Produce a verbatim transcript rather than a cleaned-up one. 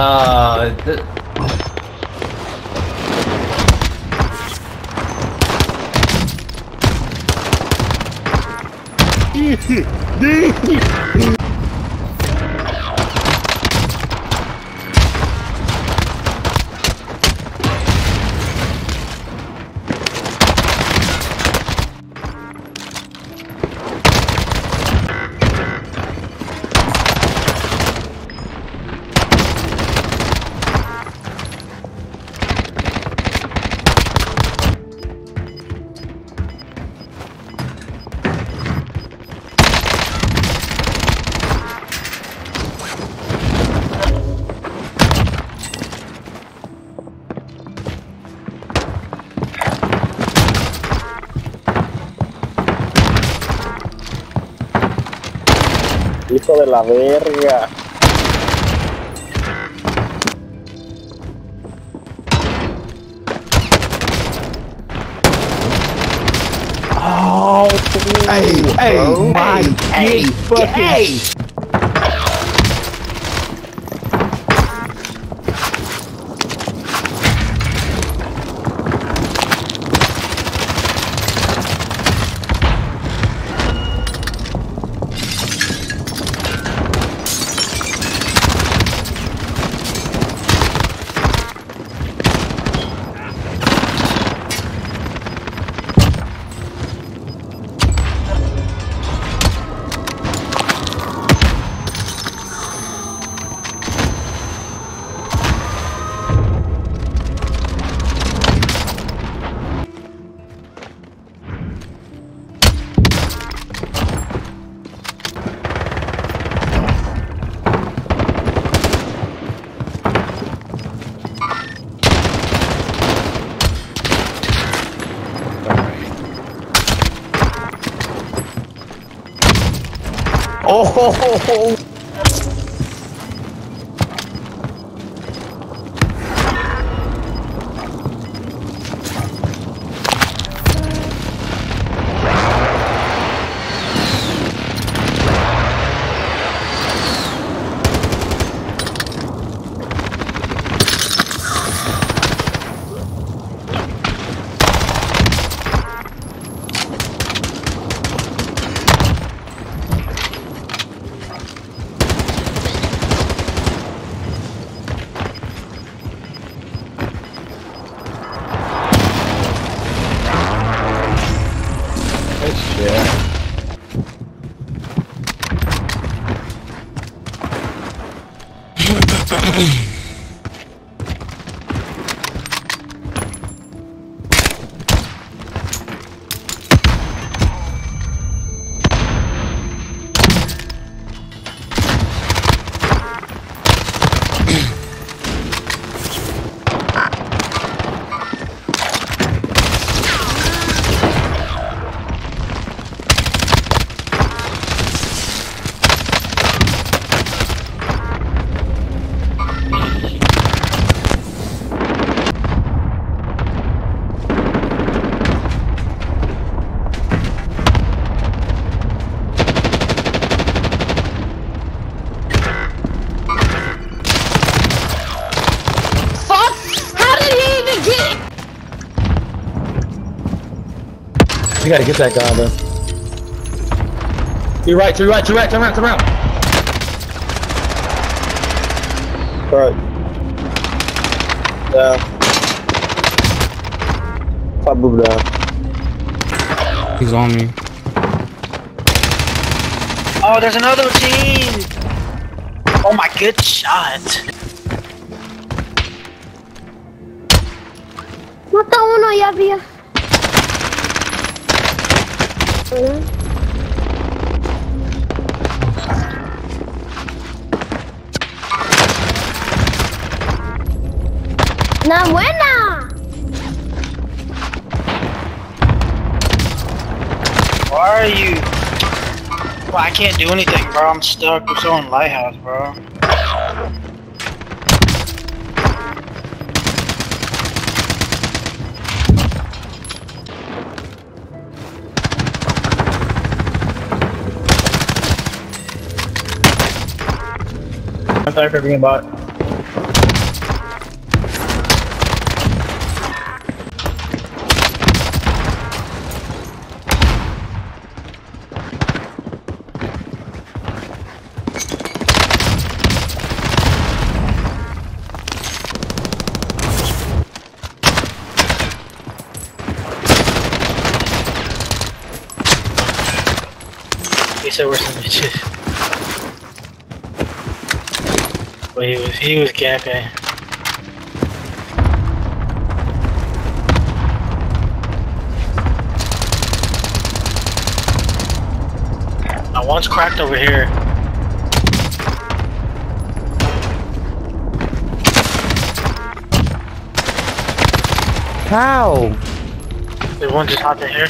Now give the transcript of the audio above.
Uh, th Hijo de la verga. Oh, hey, hey, oh, my, hey, fucking hey. Oh, ho, ho, ho. You gotta get that guy, though. You're right, you're right, you're right, turn around, turn around. Alright. Yeah. Probably down. He's on me. Oh, there's another team! Oh my, good shot! Mata uno ya había. Hola. ¡La buena! Why are you? Well, I can't do anything, bro. I'm stuck. We're still in Lighthouse, bro. I'm sorry for being bot. He said we're some bitches. But he was, he was camping. Now one's cracked over here. How? Did one just hop in here?